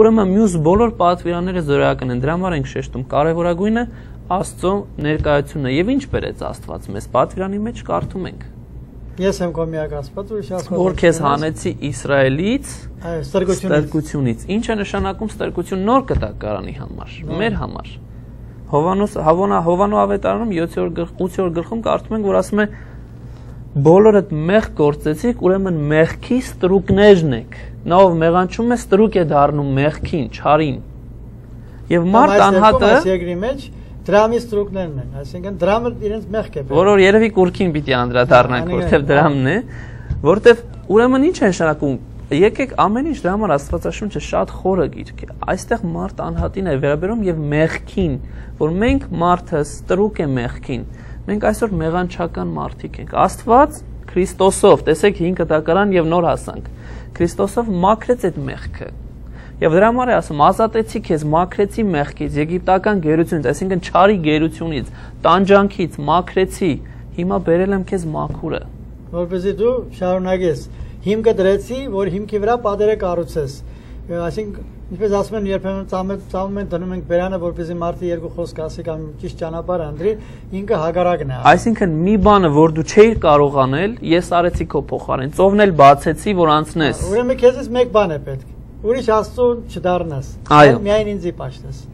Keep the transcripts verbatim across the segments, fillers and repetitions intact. Ուրեմն մյուս բոլոր պատվիրանները զորայական են, դրա համար ենք շեշտում կարևորագույնը Աստծո ներկայությունն է եւ ինչ բերեց Աստված մեզ պատվիրանի մեջ կարդում ենք Ես եմ կոմիակ Աստվածը եւ Աստված որ քեզ հանեցի Իսրայելից ստրկությունից Ինչ է նշանակում ստրկություն նոր կտակարանի համար մեր համար Հովանոս Հովանո ավետարանում յոթ-րդ գլխում կարդում ենք որ ասում է Բոլորդ մեղ գործեցիք, ուրեմն մեղքի ստրուկներն եք։ Նա ով մեղանչում է, ստրուկ է դառնում մեղքին, չարին։ Եվ մարդ անհատը դրամի ստրուկներն են, այսինքն դրամը իրենց մեղք է։ Որոր երևի կուրքին պիտի անդրադառնանք, որտեվ դրամն է, որտեվ ուրեմն ինչ է նշանակում։ Եկեք ամեն ինչ դրա համար Աստվածաշունչը շատ խորը գիրք է։ Այստեղ մարդ անհատին է վերաբերում եւ մեղքին, որ մենք մարդը ստրուկ է մեղքին։ Մենք այսօր մեղանչական մարդիկ ենք։ Աստված Քրիստոսով, տեսեք հինգ կտակարան եւ նոր հասանք։ Քրիստոսով մաքրեց այդ մեղքը։ Եվ դրա համար է ասում ազատեցի քեզ մաքրեցի մեղքից, եգիպտական գերությունից, այսինքն չարի գերությունից, տանջանքից մաքրեցի, հիմա բերել եմ քեզ մաքուրը։ Որպեսզի դու շարունակես, հիմքը դրեցի, որ հիմքի վրա պատերը կառուցես։ Այսինքն Ինչպես ասում են, երբեմն ծամում են դնում ենք բերանը, որպեսզի մարդը երկու խոսք ասի կամ ճիշտ ճանապարհ ընտրի, ինքը հակառակն է։ Այսինքն մի բանը, որ դու չէիր կարող անել, ես արեցի քո փոխարեն, ծովն էլ բացեցի, որ անցնես։ Ուրեմն քեզից մեկ բան է պետք։ Ուրիշ Աստծուն չդառնաս։ Միայն ինձի պաշտես,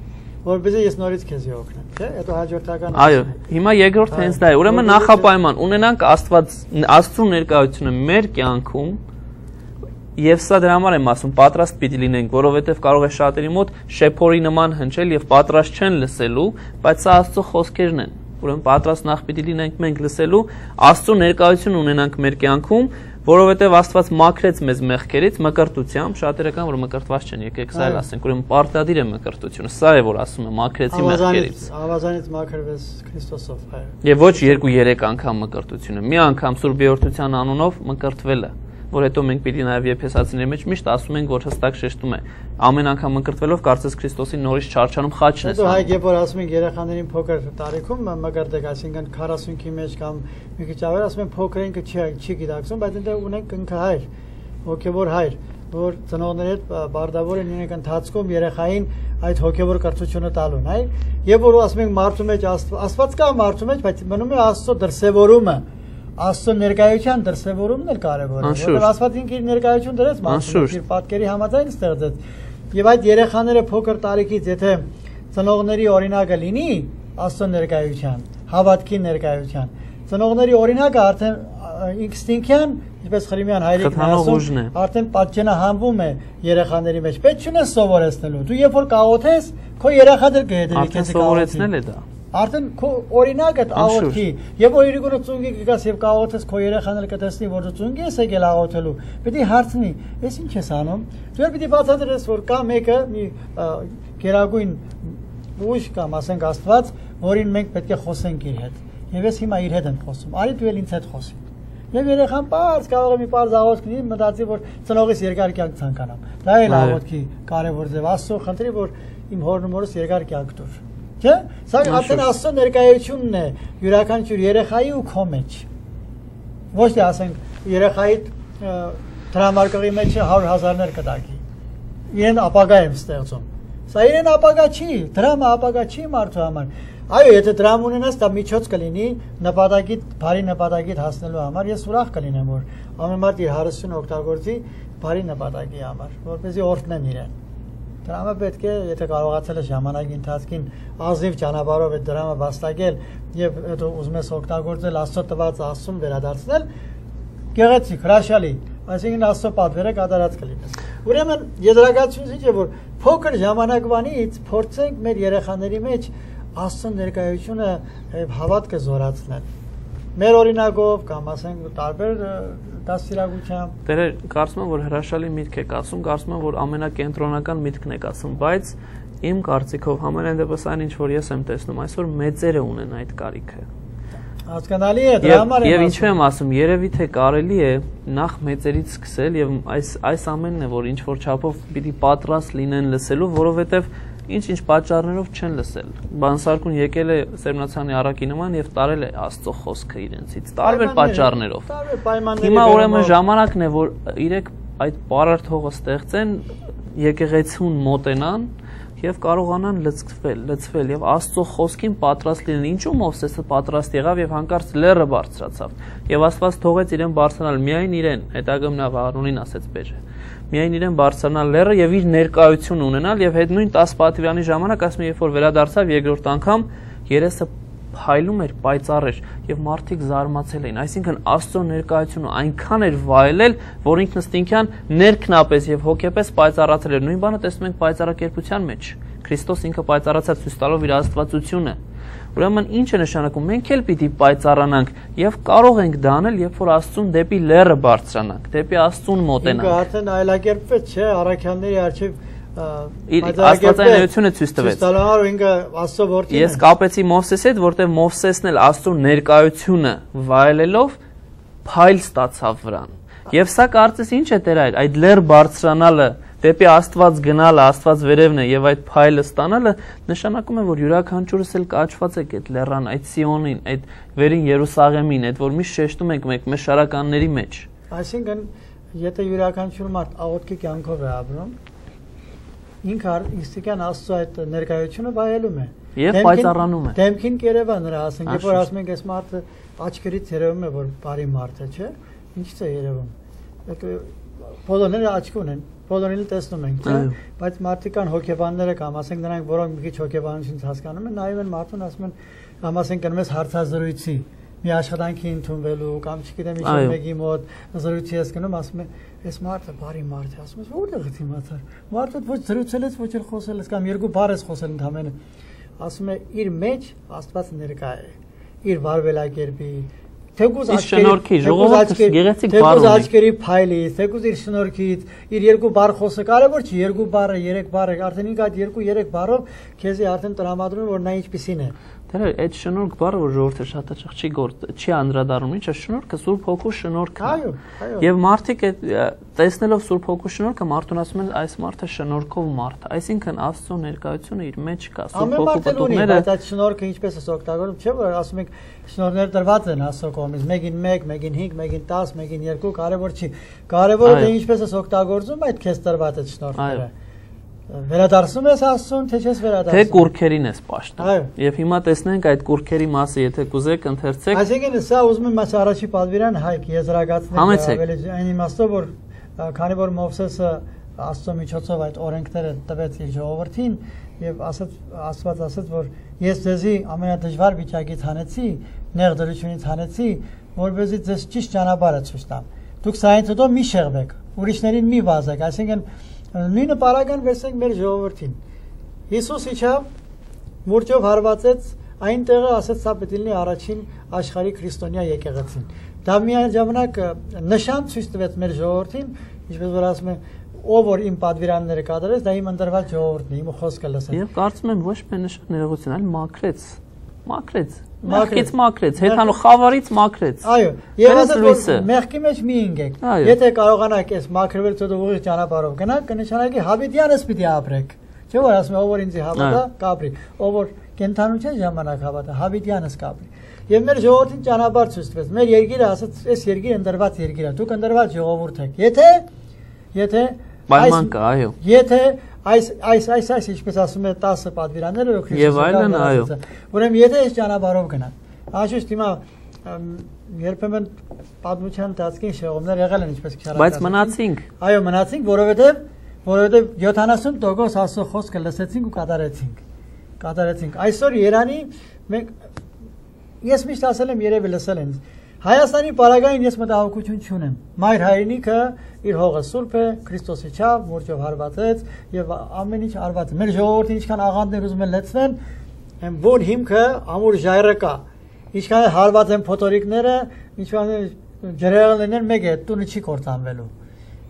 որպեսզի ես նորից քեզ օգնեմ, չէ՞։ Այդ հաջորդական։ Այո, հիմա երկրորդ հենց դա է։ Ուրեմն նախապայման ունենանք Աստված Աստծու ներկայությունը մեր կյանքում։ Եվ սա դրա համար եմ ասում, պատրաստ պիտի լինենք, որովհետև կարող է շատերի մոտ շեփորի նման հնչել եւ պատրաստ չեն լսելու, բայց սա Աստծո խոսքերն են։ Ուրեմն պատրաստ նախ պիտի լինենք մենք լսելու, Աստծո ներկայություն ունենանք մեր կյանքում, որովհետև Աստված մաքրեց մեզ մեղքերից մկրտությամբ, շատերը կան որ մկրտված չեն, եկեք սա էլ ասենք, ուրեմն պարտադիր է մկրտությունը, սա է որ ասում եմ մաքրեցի մեղքերից։ Ավազանից մաքրվեց Քրիստոսով, այո։ Եվ ոչ երկու-երեք անգամ մկրտությունը, մի անգամ Սուրբ Երրորդության անունով մկրտվելը որ հետո մենք պիտի նաև եփեսացիների մեջ միշտ ասում ենք, որ հստակ շեշտում է ամեն անում ընկրտվելով կարծես Քրիստոսի նորից չարչանում խաչն է։ Հետո հայ երբ որ ասում ենք երեխաներին փոքր տարիքում մկրտեք, այսինքն քառասունքի մեջ կամ մի քիչ ավելի ասում են փոքր ինքը չի գիտակցում, բայց այնտեղ ունենք ընկահայր, հոգևոր հայր, որ ծնողները բարդավոր են իրենք ընթացքում երեխային այդ հոգևոր կրթությունը տալուն, այ երբ որ ասում ենք մարդու մեջ Աստված կա մարդու մեջ, բայց մնում է Աստծո դրսևորումը Աստծո ներկայության դրսևորումն էլ կարևոր է, որտեղ Աստված ինքն իր ներկայություն դրեց մարդուն, իր պատկերի համաձայն ստեղծեց։ Եվ այդ երեխաները փոքր տարիքից, եթե ծնողների օրինակը լինի Աստծո ներկայության, հավատքի ներկայության, ծնողների օրինակը արդեն ինստինկտյան, ինչպես Խրիմյան հայրիկն ասում, արդեն պատճենահանվում է երեխաների մեջ։ Պետք չունես սովորեցնելու։ Դու երբ որ կաղոթես, քո երեխան դեռ կհետևի քեզ սովորեցնել է դա։ Արդեն քո օրինակը աղոթքի, եւ որ իրիկոնը ծունգի գաս եւ կաղոթես քո երեխան էլ կտեսնի, որ դու ծունգի ես եկել աղոթելու, պիտի հարցնի, ես ինչ ես անում։ Դու պիտի բացատրես, որ կա մեկը մի գերագույն ուժ կամ ասենք Աստված, որին մենք պետք է խոսենք իր հետ։ Եվ ես հիմա իր հետ եմ խոսում։ Արի դու էլ ինձ հետ խոսի։ Եվ երեխան պարզ կարող է մի պարզ աղոթք լինի, մտածի, որ ծնողիս երկար կյանք ցանկանամ։ Դա էլ աղոթքի կարևոր ձև, Աստծո խնդրի, որ իմ հորն ու մորս երկար կյանք տուր։ Չէ՞, սա արդեն Աստծո ներկայությունն է յուրաքանչյուր երեխայի ու քո մեջ։ Ոչ թե ասենք երեխայի դրամարկղի մեջ հարյուր հազարներ կտակի։ Իրեն ապագա եմ ստեղծում։ Սա իրեն ապագա չի, դրամը ապագա չի մարդու համար։ Այո, եթե դրամ ունենաս, դա միջոց կլինի նպատակիդ, բարի նպատակիդ հասնելու համար։ Ես ուրախ կլինեմ, որ ամեն մարդ իր հարստությունը օգտագործի բարի նպատակի համար, որպեսզի օրհնեն իրեն։ Դրամը պետք է, եթե կարողացել ես ժամանակի ընթացքին ազնիվ ճանապարհով այդ դրամը վաստակել եւ հետո ուզում ես օգտագործել Աստծո տված ասում վերադարձնել, գեղեցիկ, հրաշալի, այսինքն Աստծո պատվերը կատարած կլինես։ Ուրեմն եզրակացությունը ինչ է, որ փոքր ժամանակվանից փորձենք մեր երեխաների մեջ Աստծո ներկայությունը եւ հավատքը զորացնել։ Մեր օրինակով կամ ասենք տարբեր Տերը կարծում եմ, որ հրաշալի միտք եք ասում, կարծում եմ, որ ամենակենտրոնական միտքն եք ասում, բայց իմ կարծիքով համենայն դեպս այն ինչ, որ ես եմ տեսնում, այսօր մեծերը ունեն այդ կարիքը։ Հասկանալի է, դրա համար եմ ասում։ Եվ ինչու եմ ասում, երևի թե կարելի է նախ մեծերից սկսել եւ այս ամենն է, որ ինչ որ չափով պիտի պատրաստ լինեն լսելու, որովհետեւ ինչ-ինչ պատճառներով չեն լսել։ Բանսարկուն եկել է Սերմնացանի առակի նման եւ տարել է Աստծո խոսքը իրենցից, տարբեր պատճառներով։ Հիմա ուրեմն ժամանակն է, որ իրենք այդ պարարտողը ստեղծեն եկեղեցուն մոտենան եւ կարողանան լծվել, լծվել եւ Աստծո խոսքին պատրաստ լինեն։ Ինչու Մովսեսը պատրաստ եղավ եւ հանկարծ լերը բարձրացավ։ Եվ Աստված թողեց իրեն բարձրանալ միայն իրեն, հետագամ նա Ահարոնին ասեց բերե։ Միայն իրեն բարձրանալ լերը եւ իր ներկայություն ունենալ եւ հետ նույն տասը պատվիրանի ժամանակ ասում երբ որ վերադարձավ երկրորդ անգամ երեսը հայլում էր, պայծառ էր եւ մարդիկ զարմացել էին, այսինքն Աստծո ներկայությունը այնքան էր վայելել, որ ինքն ըստ ինքան ներքնապես եւ հոգեպես պայծառացել էր։ Նույն բանը տեսնում ենք պայծառակերպության մեջ։ Քրիստոս ինքը պայծառացած ցույց տալով իր աստվածությունը։ Ուրեմն ինչ է նշանակում, մենք էլ պիտի պայծառանանք եւ կարող ենք դա անել, երբ որ Աստծուն դեպի լերը բարձրանանք, դեպի Աստծուն մոտենանք։ Ինքը արդեն այլակերպվեց, չէ՞, առաքյալների արչիվ Աստվածայնությունը ցույց տվեց։ Ես կապեցի Մովսեսի հետ, որտեղ Մովսեսն էլ Աստծո ներկայությունը վայելելով փայլ ստացավ վրան։ Եվ սա կարծես ինչ է Տեր այր, այդ լեր բարձրանալը, դեպի Աստված գնալը, Աստված վերևն է եւ այդ փայլը ստանալը նշանակում է, որ յուրաքանչյուրս էլ կաչված եք այդ լեռան, այդ Սիոնին, այդ վերին Երուսաղեմին, այդ որ միշտ շեշտում ենք մենք մեր շարականների մեջ։ Այսինքն, եթե յուրաքանչյուր մարդ աղոթքի կյանքով է ապրում, ինքը իսկական Աստծո այդ ներկայությունը վայելում է եւ պայծառանում է։ Դեմքին կերևա նրա, ասենք, երբ որ ասում ենք այս մարդը աչքերից երևում է, որ բարի մարդ է, չէ՞։ Ինչից է երևում։ Բոլորները աչք ունեն, բոլորին տեսնում ենք, չէ՞։ Բայց մարդիկան հոգեբանները կամ ասենք նրանք, որոնք մի քիչ հոգեբանություն հասկանում են, նայում են մարդուն, ասում են, կամ ասենք ընկնում ես հարցազրույցի, մի աշխատանքի ընդունվելու կամ չգիտեմ ինչ մեկի մոտ զրույցի ես գնում, ասում է այս մարդը բարի մարդ է, ասում է որտեղից իմացար, մարդը ոչ զրուցել ես, ոչ էլ խոսել ես կամ երկու բառ ես խոսել ընդամենը, ասում է իր մեջ Աստված ներկա է իր վարվելակերպի, թեկուզ շնորհքի, ժողովուրդը գեղեցիկ բառ ունի, թեկուզ աչքերի փայլից, թեկուզ իր շնորհքից, իր երկու բառ խոսը, կարևոր չի երկու բառը, երեք բառը, արդեն ինքը այդ երկու երեք բառով քեզի արդեն տրամադրում է, որ նա ինչպիսին է։ Դե այդ շնորհք բառը որ ժողովուրդը շատ հաճախ չի գործ չի անդրադառնում, ինչա շնորհքը Սուրբ Հոգու շնորհքն է։ Այո, այո։ Եվ մարդիկ այդ տեսնելով Սուրբ Հոգու շնորհքը մարդուն ասում են այս մարդը շնորհքով մարդ, այսինքն Աստծո ներկայությունը իր մեջ կա, Սուրբ Հոգու պատուգները։ Ամեն մարդը ունի, բայց այդ շնորհքը ինչպես է օգտագործվում, չէ՞ որ ասում ենք շնորհները դրված են Աստծո կողմից, մեկին մեկ, մեկին հինգ, մեկին տասը, մեկին երկու, կարևոր չի։ Կարևորը թե ինչպես է օգտագործվում այդ քեզ տրված այդ շնորհները։ Վերադարձում ես Աստծուն, թե չես վերադարձում։ Թե կուրքերին ես պաշտում։ Եվ հիմա տեսնենք այդ կուրքերի մասը, եթե կուզեք, ընթերցեք։ Այսինքն սա ուզում եմ ասել առաջի պատվիրան Հայկ եզրակացնել այն իմաստով, որ քանի որ Մովսեսը Աստծո միջոցով այդ օրենքները տվեց իր ժողովրդին եւ ասաց Աստված ասաց, որ ես ձեզի ամենադժվար վիճակից հանեցի, նեղ դրությունից հանեցի, որպեսզի ձեզ ճիշտ ճանապարհը ցույց տամ։ Դուք սրանից հետո մի շեղվեք, ուրիշներին մի վազեք, այսինքն նույնը պարագան վերցնենք մեր ժողովրդին։ Հիսուս իջավ մուրճով հարվածեց, այն տեղը ասեց սա պետք է լինի առաջին աշխարհի քրիստոնյա եկեղեցին։ Դա միաժամանակ նշան ցույց տվեց մեր ժողովրդին, ինչպես որ ասում են, ով որ իմ պատվիրանները կատարեց, դա իմ ընտրված ժողովուրդն է, իմ խոսքը լսեց։ Եվ կարծում եմ ոչ թե նշան ներողություն, այլ մաքրեց։ Մաքրեց։ Մաքրից մաքրեց, հետո խավարից մաքրեց։ Այո, եւ ասած մեղքի մեջ մի ընկեք։ Եթե կարողանաք այս մաքրվել ցույց ուղիղ ճանապարհով գնանք, կնշանակի հավիտյանս պիտի ապրեք։ Չէ՞ որ ասում ով որ ինձ հավատա, կապրի, ով որ կենթանության ժամանակ հավատա, հավիտյանս կապրի։ Եվ մեր ժողովրդին ճանապարհ ցույց տվեց։ Մեր երկիրը ասած, այս երկիրը ընդրված երկիր է, դուք ընդրված ժողովուրդ եք։ Եթե եթե պայման կա, այո։ Եթե Այս այս այս այս ինչպես ասում է տասը պատվիրանները ու քրիստոնեական այո։ Ուրեմն եթե այս ճանապարհով գնանք, հաշուշտ հիմա երբեմն պատմության դասքին շեղումներ եղել են ինչպես քարակած։ Բայց մնացինք։ Այո, մնացինք, որովհետև որովհետև յոթանասուն տոկոս Աստծո խոսքը լսեցինք ու կատարեցինք։ Կատարեցինք։ Այսօր Երանի մենք ես միշտ ասել եմ, երևի լսել են։ Հայաստանի պարագային ես մտահոգություն չունեմ։ Մայր հայրենիքը իր հողը սուրբ է, Քրիստոս իջավ, մուրճով հարվածեց եւ ամեն ինչ արված է։ Մեր ժողովրդին ինչքան աղանդներ ուզում են լցնեն, այն ո՞ր հիմքը ամուր ժայռը կա։ Ինչքան հարված են փոթորիկները, ինչքան ջրեղեններն են, մեկ է, տունը չի կործանվելու։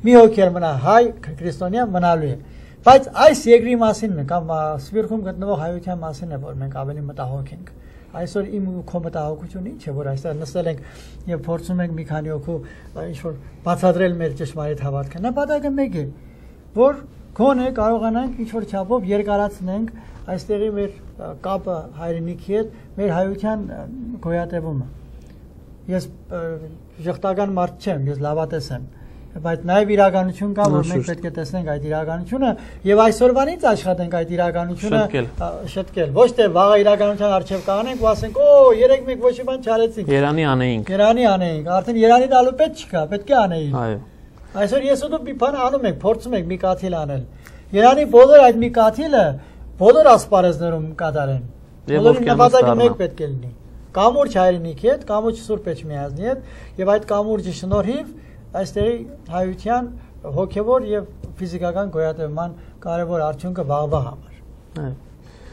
Մի հոգի մնա հայ, քրիստոնյա մնալու է։ Բայց այս երկրի մասին կամ սփյուռքում գտնվող հայության մասին է, որ մենք ավելի մտահոգ ենք։ Այսօր իմ քո մտահոգությունը ինչ է, որ այստեղ նստել ենք եւ փորձում ենք մի քանի օքու ինչ որ բացատրել մեր ճշմարիտ հավատքը։ Նպատակը մեկ է, որ գոնե կարողանանք ինչ որ չափով երկարացնենք այստեղի մեր կապը հայրենիքի հետ, մեր հայության գոյատևումը։ Ես ժխտական մարդ չեմ, ես լավատես եմ, Բայց նաև իրականություն կա, որ մենք պետք է տեսնենք այդ իրականությունը եւ այսօրվանից աշխատենք այդ իրականությունը շտկել, ոչ թե վաղը իրականության արժեվ կանենք ու ասենք, օ, երեք մեկ ոչ մի բան չարեցինք, Երանի անեինք, Երանի անեինք, արդեն Երանի դալու պետք չկա, պետք է անեինք։ Այո։ Այսօր ես ու դու մի բան անում ենք, փորձում ենք մի կաթիլ անել։ Երանի բոլոր այդ մի կաթիլը բոլոր ասպարեզներում կատարեն։ Եվ նպատակը մեկ պետք է լինի։ Կամուրջ հայրենիքի հետ, կամուրջ Սուրբ Էջմիածնի հետ եւ այդ կամուրջի շնորհիվ այստեղի հայության հոգեվոր եւ ֆիզիկական գոյատևման կարեւոր արդյունքը վաղվա համար։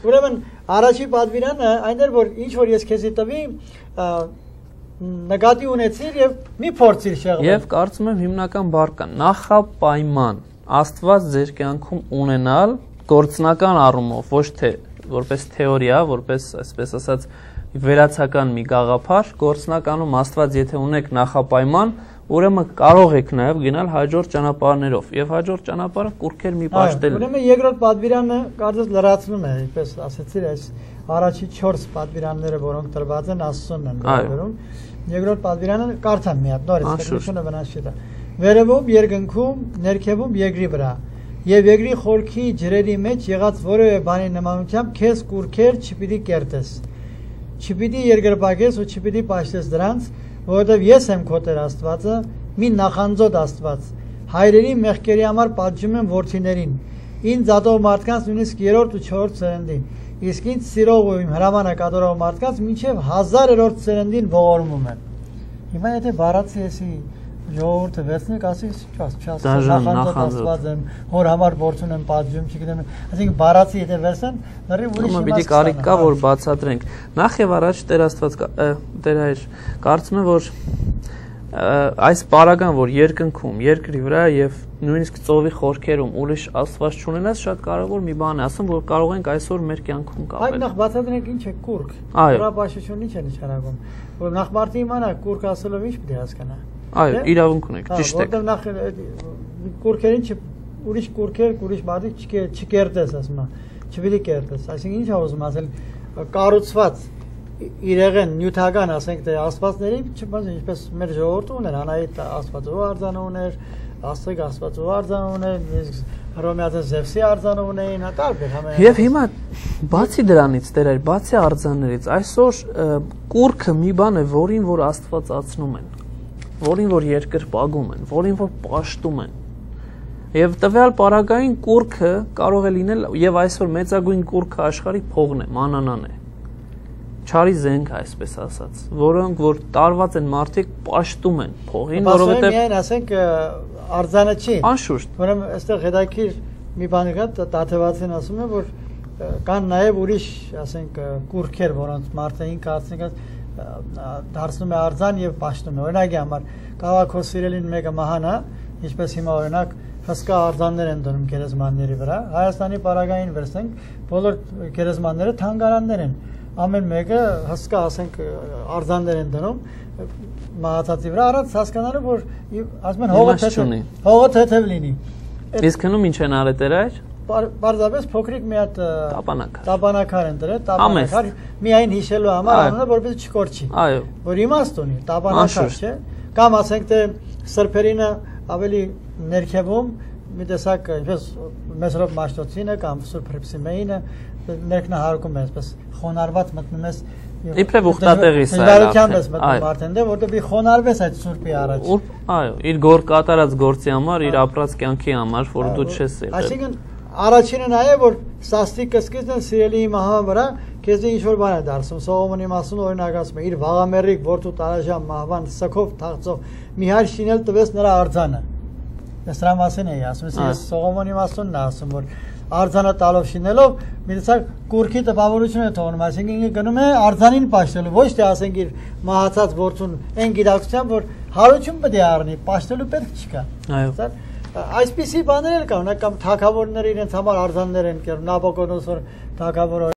Ուրեմն առաջի պատվիրանը այն էր, որ ինչ որ ես քեզի տվի, նկատի ունեցիր եւ մի փորձիր շեղվել։ Եվ կարծում եմ հիմնական բարկան նախապայման Աստված ձեր կյանքում ունենալ գործնական առումով, ոչ թե որպես թեորիա, որպես այսպես ասած վերացական մի գաղափար, գործնականում Աստված եթե ունեք նախապայման, ուրեմն կարող եք նաև գնալ հաջորդ ճանապարհներով եւ հաջորդ ճանապարհը կուրքեր մի պաշտել։ Ուրեմն երկրորդ պատվիրանը կարծես լրացնում է, այնպես ասեցիր, այս առաջի չորս պատվիրանները, որոնք տրված են Աստծուն են ներառում։ Երկրորդ պատվիրանը կարդամ մի հատ, նորից տեսնությունը վնաս չի տա։ Վերևում երկնքում, ներքևում երկրի վրա եւ երկրի խորքի ջրերի մեջ եղած որևէ բանի նմանությամբ քեզ կուրքեր չպիտի կերտես։ Չպիտի երկրպագես ու չպիտի պաշտես դրանց, որովհետև ես եմ քո Տեր Աստվածը, մի նախանձոտ Աստված, հայրերի մեղքերի համար պատժում եմ որդիներին, ինձ ատող մարդկանց նույնիսկ երրորդ ու չորրորդ սերնդին, իսկ ինձ սիրող ու իմ հրամանը կատարող մարդկանց մինչև հազարերորդ սերնդին ողորմում եմ։ Հիմա եթե բառացի եսի ժողովուրդը վերցնի, ասի նախանձոտ Աստված եմ, հոր համար որդուն եմ պատժում, չգիտեմ, այսինքն բառացի եթե վերցնեն, լրի ուրիշ իմաստ պիտի կարիք կա, որ բացատրենք։ Նախ եւ առաջ Տեր Աստված, Տեր Հայր, կարծում եմ, որ այս պարագան, որ երկնքում, երկրի վրա եւ նույնիսկ ծովի խորքերում ուրիշ Աստված չունենաս, շատ կարեւոր մի բան է, ասում, որ կարող ենք այսօր մեր կյանքում կապել։ Այդ նախ բացատրենք ինչ է կուրք, հրապաշտությունն ինչ է նշանակում, որ նախ մարդը իմանա կուրք ասելով ինչ պետք է հասկանա։ Այո, իրավունք ունեք, ճիշտ է։ Որտեղ նախ կուրքերին չի, ուրիշ կուրքեր, ուրիշ բադիկ չկերտես, ասում եմ, չպիտի կերտես։ Այսինքն ինչ ուզում ասել, կառուցված իրեղեն նյութական, ասենք թե աստվածների, ինչպես մեր ժողովուրդը ուներ, Անահիտ աստվածով արձանը ուներ, Աստղիկ աստվածով արձանը ուներ, իսկ հռոմեացի Զևսի արձանը ունեին, տարբեր համեր։ Եվ հիմա բացի դրանից, Տեր Հայր, բացի արձաններից, այսօր կուրքը մի բան է, որին որ աստվածացնում են, որին որ երկրպագում են, որին որ պաշտում են։ Եվ տվյալ պարագային կուրքը կարող է լինել, եւ այսօր մեծագույն կուրքը աշխարհի փողն է, մանանան է, չարի զենք այսպես ասած, որոնք որ տարված են մարդիկ պաշտում են փողին, որովհետեւ միայն ասենք արձանը չի։ Անշուշտ։ Ուրեմն այստեղ հետաքրքիր մի բան կա, Տաթևացին ասում է, որ կան նաեւ ուրիշ, ասենք կուրքեր, որոնց մարդը ինքը ասենք դարձնում է արձան եւ պաշտում է։ Օրինակի համար կավաքո սիրելին մեկը մահանա, ինչպես հիմա օրինակ հսկա արձաններ են դնում գերեզմանների վրա, Հայաստանի պարագային վերցնենք, բոլոր գերեզմանները թանգարաններ են, ամեն մեկը հսկա ասենք արձաններ են դնում մահացածի վրա, առանց հասկանալու, որ ասում են հողը թեթև, հողը թեթև լինի։ Իսկ հնում ինչ են արել Տեր Հայր։ Պարզապես փոքրիկ մի հատ տապանակար են դրել, տապանակար միայն հիշելու համար, որպես չկորչի, որ իմաստ ունի, տապանակար չէ, կամ ասենք թե սրբերինը ավելի ներքևում, մի տեսակ Մեսրոպ Մաշտոցինը կամ Սուրբ Հռիփսիմեինը ներքնահարկում է, այսպես խոնարհված մտնում ես, իբրև ուխտատեղիս է արդեն, որտեղ խոնարհվես այդ Սուրբի առաջ։ Այո, իր կատարած գործի համար, իր ապրած կյանքի համար, որ դու չես եղել։ Առաջինը նա է, որ սաստիկ կսկիզն են սիրելիի մահվան վրա, քեզի ինչ-որ բան է դարձում, Սողոմոնի մասում օրինակացում է, իր վաղամեռիկ որդու տարաժամ մահվան սքով թաղցող մի հայր շինել տվեց նրա արձանը։ Ես դրա մասին էի ասում, ես Սողոմոնի մասումն ասում, որ արձանը տալով շինելով մի տեսակ կուրքի տպավորություն է թողնում, այսինքն ինքը գնում է արձանին պաշտելու, ոչ թե ասենք իր մահացած որդուն այն գիտակցությամբ, որ հարություն պետք է առնի, պաշտելու պետք չկա։ Այո։ Այսպիսի բաներ էլ կան, կամ թագավորները իրենց համար արձաններ են կերում, Նաբոկոնոսոր թագավորը